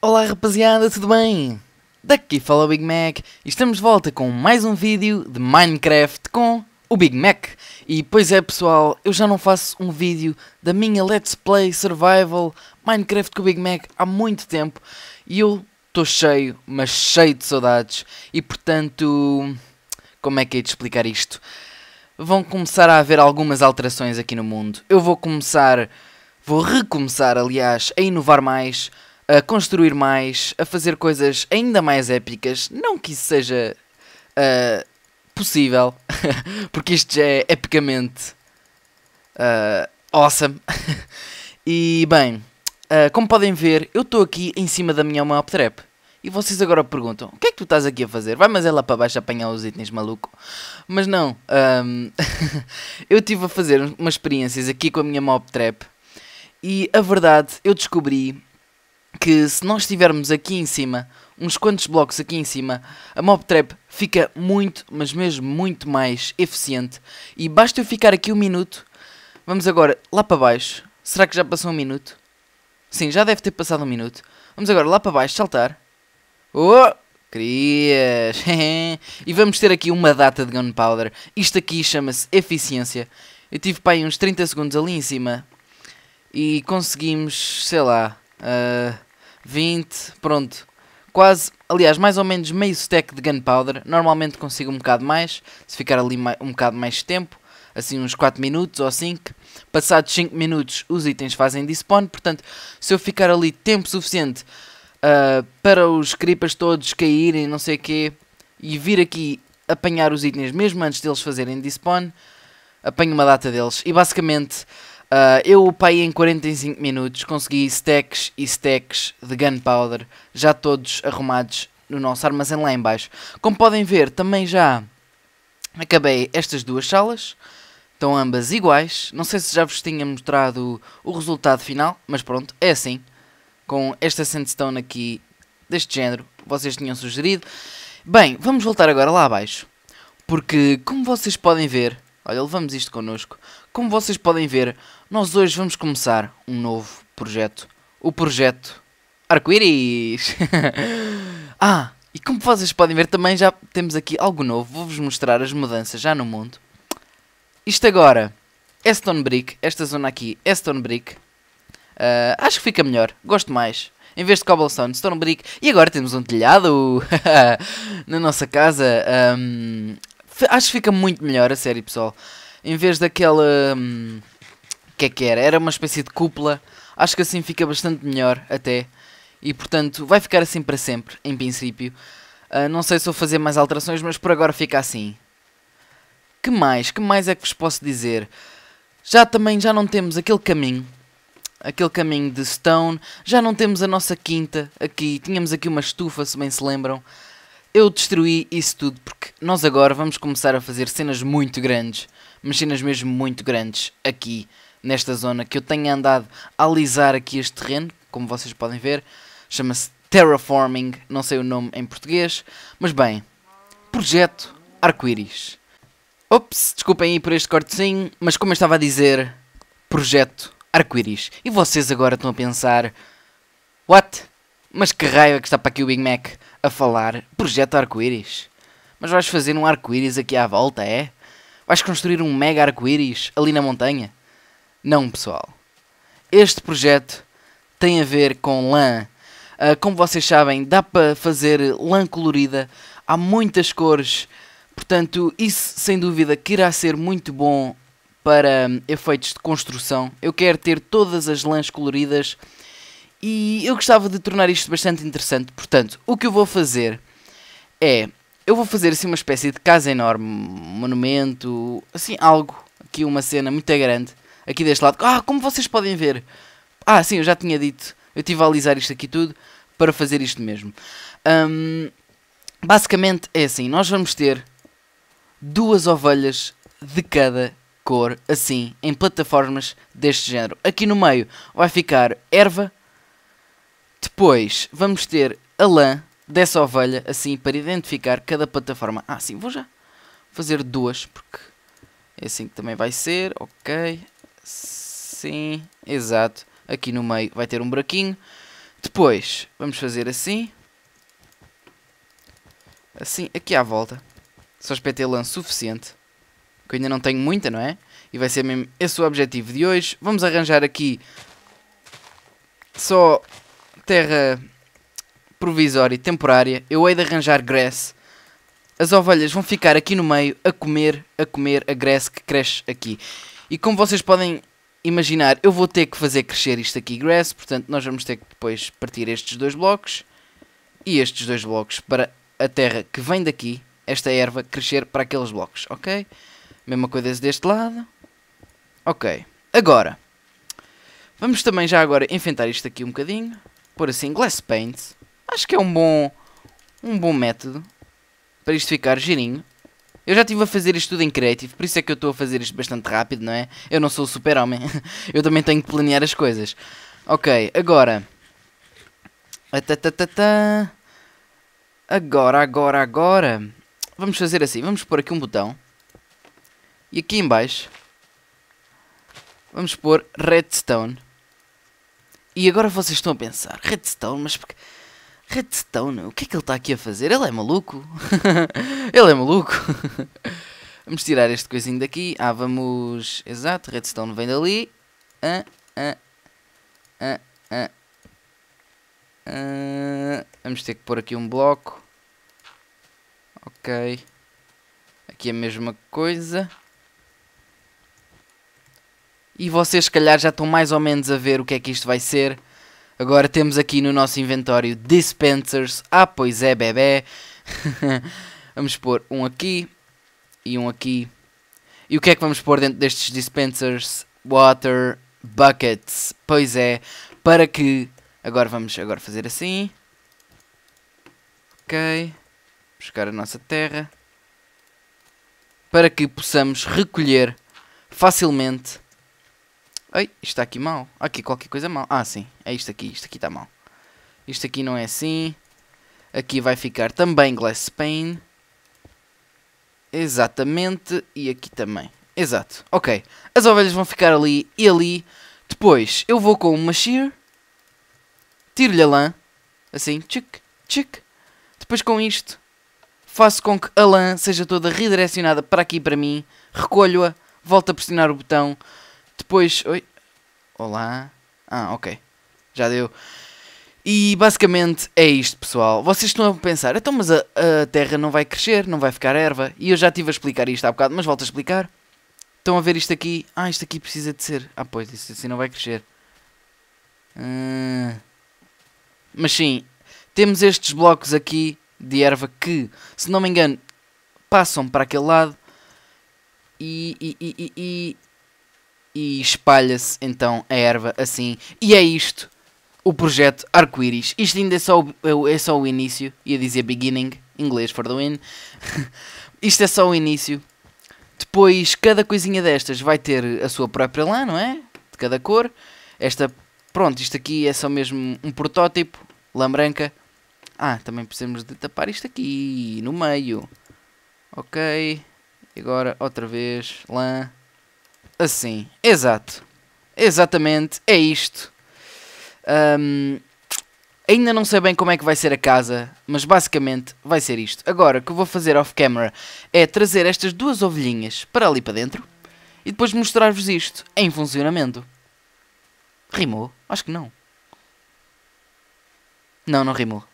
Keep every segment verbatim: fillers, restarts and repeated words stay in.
Olá rapaziada, tudo bem? Daqui fala o Big Mac e estamos de volta com mais um vídeo de Minecraft com o Big Mac. E pois é pessoal, eu já não faço um vídeo da minha Let's Play Survival Minecraft com o Big Mac há muito tempo. E eu estou cheio, mas cheio de saudades. E portanto, como é que é de explicar isto? Vão começar a haver algumas alterações aqui no mundo. Eu vou começar, vou recomeçar aliás, a inovar mais, a construir mais, a fazer coisas ainda mais épicas, não que isso seja uh, possível, porque isto já é epicamente uh, awesome. E bem, uh, como podem ver, eu estou aqui em cima da minha mob trap. E vocês agora perguntam, o que é que tu estás aqui a fazer? Vai mas é lá para baixo apanhar os itens, maluco. Mas não, um, eu estive a fazer umas experiências aqui com a minha mob trap. E a verdade, eu descobri que se nós estivermos aqui em cima, uns quantos blocos aqui em cima, a mob trap fica muito, mas mesmo muito mais eficiente. E basta eu ficar aqui um minuto. Vamos agora lá para baixo. Será que já passou um minuto? Sim, já deve ter passado um minuto. Vamos agora lá para baixo, saltar. Oh, querias. E vamos ter aqui uma data de gunpowder. Isto aqui chama-se eficiência. Eu tive para aí uns trinta segundos ali em cima. E conseguimos, sei lá... Uh, vinte, pronto, quase, aliás, mais ou menos meio stack de gunpowder. Normalmente consigo um bocado mais, se ficar ali um bocado mais tempo, assim uns quatro minutos ou cinco. Passados cinco minutos os itens fazem despawn, portanto, se eu ficar ali tempo suficiente uh, para os creepers todos caírem, não sei o quê, e vir aqui apanhar os itens mesmo antes deles fazerem despawn, apanho uma data deles. E basicamente... Uh, eu upei em quarenta e cinco minutos, consegui stacks e stacks de gunpowder, já todos arrumados no nosso armazém lá em baixo. Como podem ver, também já acabei estas duas salas, estão ambas iguais. Não sei se já vos tinha mostrado o resultado final, mas pronto, é assim. Com esta sandstone aqui, deste género, vocês tinham sugerido. Bem, vamos voltar agora lá abaixo, porque como vocês podem ver... Olha, levamos isto connosco. Como vocês podem ver, nós hoje vamos começar um novo projeto. O Projeto Arco-Íris. Ah, e como vocês podem ver, também já temos aqui algo novo. Vou-vos mostrar as mudanças já no mundo. Isto agora é Stone Brick. Esta zona aqui é Stone Brick. Uh, acho que fica melhor. Gosto mais. Em vez de cobblestone, Stone Brick. E agora temos um telhado na nossa casa. Um... Acho que fica muito melhor, a sério, pessoal. Em vez daquela... Hum, que é que era? Era uma espécie de cúpula. Acho que assim fica bastante melhor, até. E, portanto, vai ficar assim para sempre, em princípio. Uh, não sei se vou fazer mais alterações, mas por agora fica assim. Que mais? Que mais é que vos posso dizer? Já também, já não temos aquele caminho. Aquele caminho de stone. Já não temos a nossa quinta aqui. Tínhamos aqui uma estufa, se bem se lembram. Eu destruí isso tudo porque nós agora vamos começar a fazer cenas muito grandes, mas cenas mesmo muito grandes aqui nesta zona que eu tenho andado a alisar aqui este terreno, como vocês podem ver, chama-se Terraforming, não sei o nome em português, mas bem, Projeto Arco-Íris. Ops, desculpem aí por este cortezinho, mas como eu estava a dizer, Projeto Arco-Íris. E vocês agora estão a pensar, what? Mas que raio é que está para aqui o Big Mac a falar? Projeto Arco-Íris. Mas vais fazer um arco-íris aqui à volta, é? Vais construir um mega arco-íris ali na montanha? Não, pessoal. Este projeto tem a ver com lã. Uh, como vocês sabem, dá para fazer lã colorida. Há muitas cores. Portanto, isso sem dúvida que irá ser muito bom para um, efeitos de construção. Eu quero ter todas as lãs coloridas. E eu gostava de tornar isto bastante interessante. Portanto, o que eu vou fazer é... Eu vou fazer assim uma espécie de casa enorme, monumento, assim algo. Aqui uma cena muito grande. Aqui deste lado. Ah, como vocês podem ver. Ah, sim, eu já tinha dito. Eu estive a alisar isto aqui tudo para fazer isto mesmo. Um, basicamente é assim. Nós vamos ter duas ovelhas de cada cor, assim, em plataformas deste género. Aqui no meio vai ficar erva. Depois vamos ter a lã dessa ovelha, assim, para identificar cada plataforma. Ah, sim, vou já fazer duas, porque é assim que também vai ser, ok. Sim, exato. Aqui no meio vai ter um buraquinho. Depois vamos fazer assim. Assim, aqui à volta. Só espetei lã suficiente. Que eu ainda não tenho muita, não é? E vai ser mesmo esse o objetivo de hoje. Vamos arranjar aqui só terra provisória e temporária. Eu hei de arranjar grass. As ovelhas vão ficar aqui no meio a comer, a comer a grass que cresce aqui. E como vocês podem imaginar, eu vou ter que fazer crescer isto aqui grass. Portanto, nós vamos ter que depois partir estes dois blocos. E estes dois blocos para a terra que vem daqui. Esta erva crescer para aqueles blocos, ok? Mesma coisa deste lado. Ok. Agora. Vamos também já agora enfrentar isto aqui um bocadinho. Por assim, glass paint. Acho que é um bom, um bom método. Para isto ficar girinho. Eu já estive a fazer isto tudo em creative. Por isso é que eu estou a fazer isto bastante rápido, não é? Eu não sou o super homem. Eu também tenho que planear as coisas. Ok, agora. Agora, agora, agora. Vamos fazer assim. Vamos pôr aqui um botão. E aqui em baixo. Vamos pôr redstone. E agora vocês estão a pensar. Redstone, mas... porque... Redstone, o que é que ele está aqui a fazer? Ele é maluco. Ele é maluco. Vamos tirar este coisinho daqui. Ah, vamos... Exato, redstone vem dali. Ah, ah, ah, ah. Ah, vamos ter que pôr aqui um bloco. Ok. Aqui a mesma coisa. E vocês se calhar já estão mais ou menos a ver o que é que isto vai ser. Agora temos aqui no nosso inventório dispensers. Ah, pois é, bebê. Vamos pôr um aqui. E um aqui. E o que é que vamos pôr dentro destes dispensers? Water buckets. Pois é. Para que... Agora vamos agora fazer assim. Ok. Buscar a nossa terra. Para que possamos recolher facilmente... Ai, isto está aqui mal. Aqui qualquer coisa mal. Ah, sim. É isto aqui. Isto aqui está mal. Isto aqui não é assim. Aqui vai ficar também glass pane. Exatamente. E aqui também. Exato. Ok. As ovelhas vão ficar ali e ali. Depois eu vou com uma shear. Tiro-lhe a lã. Assim. Tchic, tchic. Depois com isto. Faço com que a lã seja toda redirecionada para aqui para mim. Recolho-a. Volto a pressionar o botão. Depois... Oi. Olá. Ah, ok. Já deu. E basicamente é isto, pessoal. Vocês estão a pensar, então mas a, a terra não vai crescer, não vai ficar erva. E eu já estive a explicar isto há bocado, mas volto a explicar. Estão a ver isto aqui? Ah, isto aqui precisa de ser... Ah, pois, isto assim não vai crescer. Hum... Mas sim, temos estes blocos aqui de erva que, se não me engano, passam para aquele lado. E... e, e, e, e... E espalha-se então a erva assim. E é isto. O projeto Arco-Íris. Isto ainda é só, o, é só o início. Ia dizer beginning. Inglês for the win. Isto é só o início. Depois cada coisinha destas vai ter a sua própria lã, não é? De cada cor. Esta, pronto, isto aqui é só mesmo um protótipo. Lã branca. Ah, também precisamos de tapar isto aqui. No meio. Ok. E agora outra vez. Lã. Assim, exato, exatamente, é isto. Um, ainda não sei bem como é que vai ser a casa, mas basicamente vai ser isto. Agora, o que eu vou fazer off-camera é trazer estas duas ovelhinhas para ali para dentro e depois mostrar-vos isto em funcionamento. Rimou? Acho que não. Não, não rimou.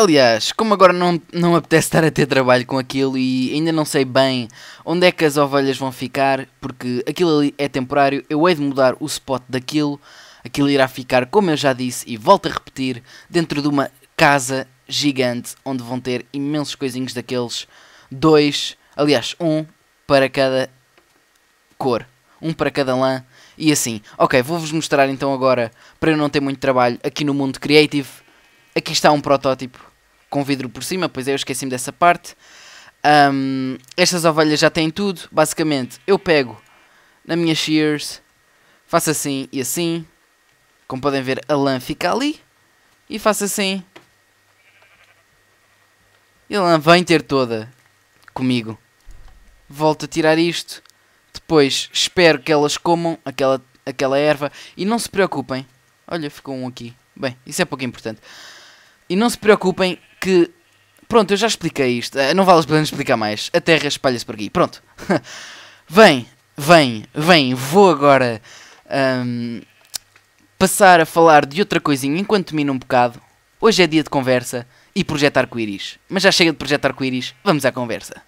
Aliás, como agora não, não apetece estar a ter trabalho com aquilo e ainda não sei bem onde é que as ovelhas vão ficar, porque aquilo ali é temporário, eu hei de mudar o spot daquilo, aquilo irá ficar, como eu já disse e volto a repetir, dentro de uma casa gigante, onde vão ter imensos coisinhos daqueles, dois, aliás, um para cada cor, um para cada lã e assim. Ok, vou-vos mostrar então agora, para eu não ter muito trabalho aqui no mundo creative, aqui está um protótipo. Com vidro por cima, pois é, eu esqueci-me dessa parte. Um, estas ovelhas já têm tudo, basicamente. Eu pego na minha shears, faço assim e assim. Como podem ver, a lã fica ali. E faço assim. E a lã vem ter toda comigo. Volto a tirar isto. Depois espero que elas comam aquela, aquela erva. E não se preocupem, Olha, ficou um aqui. Bem, isso é pouco importante. E não se preocupem que... Pronto, eu já expliquei isto. Não vale a pena explicar mais. A Terra espalha-se por aqui. Pronto. Vem, vem, vem. Vou agora um, passar a falar de outra coisinha enquanto termino um bocado. Hoje é dia de conversa e projeto arco-íris. Mas já chega de projeto arco-íris. Vamos à conversa.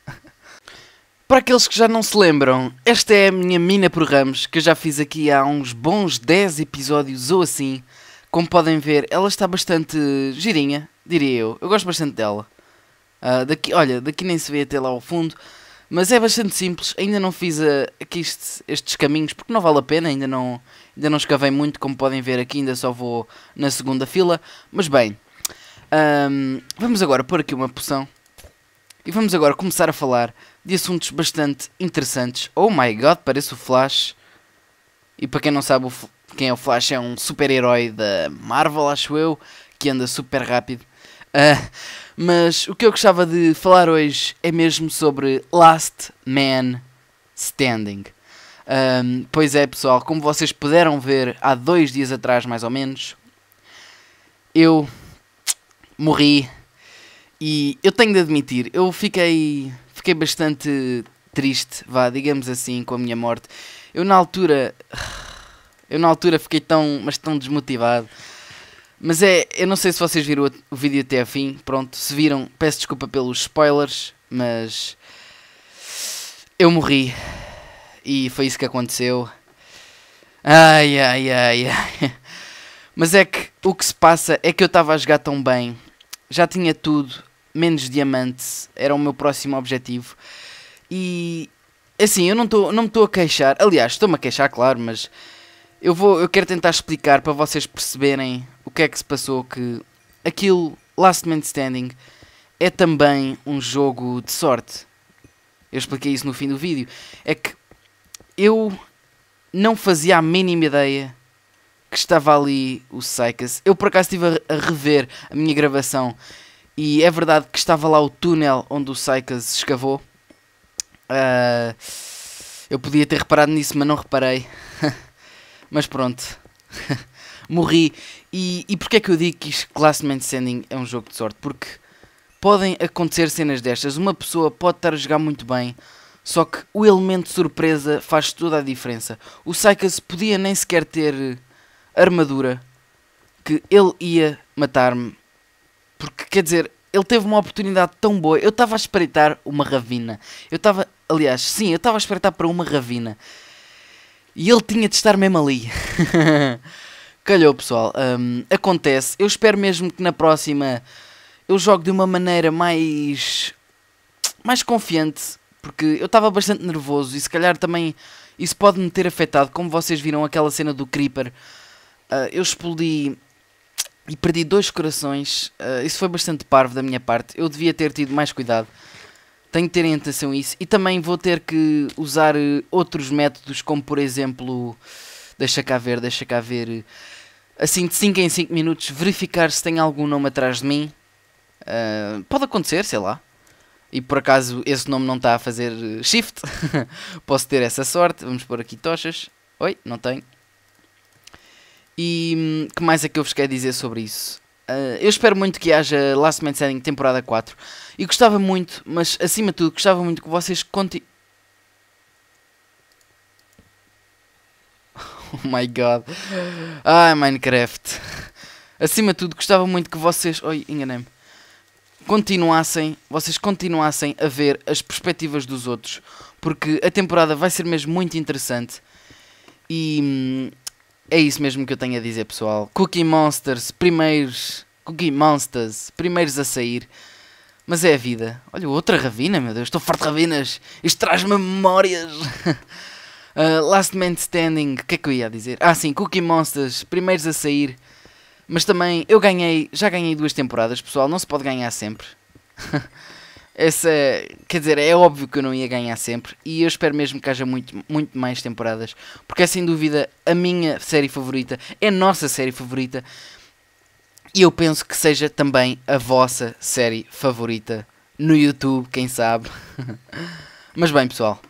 Para aqueles que já não se lembram, esta é a minha mina por ramos, que eu já fiz aqui há uns bons dez episódios ou assim. Como podem ver, ela está bastante girinha, diria eu. Eu gosto bastante dela. Uh, daqui, olha, daqui nem se vê até lá ao fundo. Mas é bastante simples. Ainda não fiz uh, aqui este, estes caminhos porque não vale a pena. Ainda não, ainda não escavei muito, como podem ver aqui. Ainda só vou na segunda fila. Mas bem, um, vamos agora pôr aqui uma poção. E vamos agora começar a falar de assuntos bastante interessantes. Oh my god, parece o Flash. E para quem não sabe o, quem é o Flash, é um super-herói da Marvel, acho eu, que anda super rápido. Uh, mas o que eu gostava de falar hoje é mesmo sobre Last Man Standing. Um, pois é, pessoal, como vocês puderam ver há dois dias atrás, mais ou menos, eu morri. E eu tenho de admitir, eu fiquei, fiquei bastante triste, vá, digamos assim, com a minha morte. Eu na altura, eu na altura fiquei tão, mas tão desmotivado. Mas é, eu não sei se vocês viram o vídeo até ao fim, pronto, se viram, peço desculpa pelos spoilers, mas eu morri e foi isso que aconteceu. Ai, ai, ai, ai. Mas é que o que se passa é que eu estava a jogar tão bem, já tinha tudo. Menos diamante era o meu próximo objetivo. E assim, eu não, tô, não me estou a queixar. Aliás, estou-me a queixar, claro, mas eu, vou, eu quero tentar explicar para vocês perceberem o que é que se passou. Que aquilo, Last Man Standing, é também um jogo de sorte. Eu expliquei isso no fim do vídeo. É que eu não fazia a mínima ideia que estava ali o Saicas. Eu por acaso estive a rever a minha gravação. E é verdade que estava lá o túnel onde o Saicas escavou. Uh, eu podia ter reparado nisso, mas não reparei. Mas pronto. Morri. E, e porquê é que eu digo que Last Man Standing é um jogo de sorte? Porque podem acontecer cenas destas. Uma pessoa pode estar a jogar muito bem, só que o elemento de surpresa faz toda a diferença. O Saicas podia nem sequer ter armadura, que ele ia matar-me. Porque, quer dizer, ele teve uma oportunidade tão boa. Eu estava a espreitar uma ravina. Eu estava, aliás, sim, eu estava a espreitar para uma ravina. E ele tinha de estar mesmo ali. Calhou, pessoal. Um, acontece. Eu espero mesmo que na próxima eu jogue de uma maneira mais... mais confiante. Porque eu estava bastante nervoso. E se calhar também isso pode me ter afetado. Como vocês viram aquela cena do Creeper. Uh, eu explodi... e perdi dois corações. Uh, isso foi bastante parvo da minha parte. Eu devia ter tido mais cuidado. Tenho que ter em atenção isso. E também vou ter que usar uh, outros métodos. Como por exemplo... Deixa cá ver, deixa cá ver. Uh, assim de cinco em cinco minutos. Verificar se tem algum nome atrás de mim. Uh, pode acontecer, sei lá. E por acaso esse nome não está a fazer uh, shift. Posso ter essa sorte. Vamos pôr aqui tochas. Oi, não tenho. E que mais é que eu vos quero dizer sobre isso? Uh, eu espero muito que haja Last Man Standing temporada quatro. E gostava muito, mas acima de tudo, gostava muito que vocês continuem... Oh my god. Ai, Minecraft. Acima de tudo, gostava muito que vocês... Oi, enganei-me. Continuassem, vocês continuassem a ver as perspectivas dos outros. Porque a temporada vai ser mesmo muito interessante. E... é isso mesmo que eu tenho a dizer, pessoal. Cookie Monsters, primeiros... Cookie Monsters, primeiros a sair. Mas é a vida. Olha, outra ravina, meu Deus. Estou farto de ravinas. Isto traz-me memórias. uh, Last Man Standing. O que é que eu ia dizer? Ah, sim. Cookie Monsters, primeiros a sair. Mas também eu ganhei... já ganhei duas temporadas, pessoal. Não se pode ganhar sempre. Essa, quer dizer, é óbvio que eu não ia ganhar sempre. E eu espero mesmo que haja muito, muito mais temporadas. Porque é sem dúvida a minha série favorita. É a nossa série favorita. E eu penso que seja também a vossa série favorita. No YouTube, quem sabe. Mas bem, pessoal.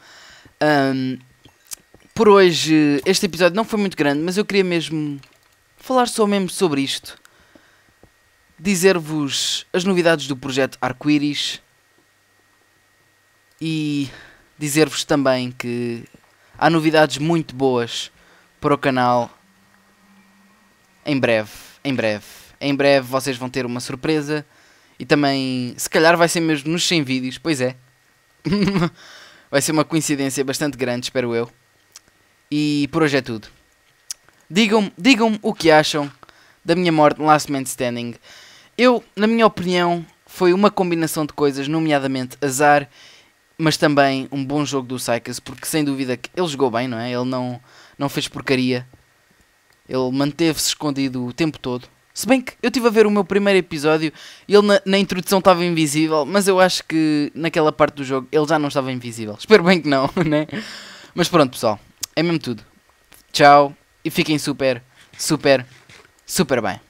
Um, por hoje este episódio não foi muito grande. Mas eu queria mesmo falar só mesmo sobre isto, dizer-vos as novidades do projeto Arco-Íris e dizer-vos também que há novidades muito boas para o canal em breve, em breve, em breve vocês vão ter uma surpresa e também se calhar vai ser mesmo nos cem vídeos, pois é. Vai ser uma coincidência bastante grande, espero eu. E por hoje é tudo. Digam-me digam-me o que acham da minha morte no Last Man Standing. Eu, na minha opinião, foi uma combinação de coisas, nomeadamente azar, mas também um bom jogo do Saicas, porque sem dúvida que ele jogou bem, não é? Ele não, não fez porcaria. Ele manteve-se escondido o tempo todo. Se bem que eu estive a ver o meu primeiro episódio e ele na, na introdução estava invisível, mas eu acho que naquela parte do jogo ele já não estava invisível. Espero bem que não, né? Mas pronto, pessoal. É mesmo tudo. Tchau e fiquem super, super, super bem.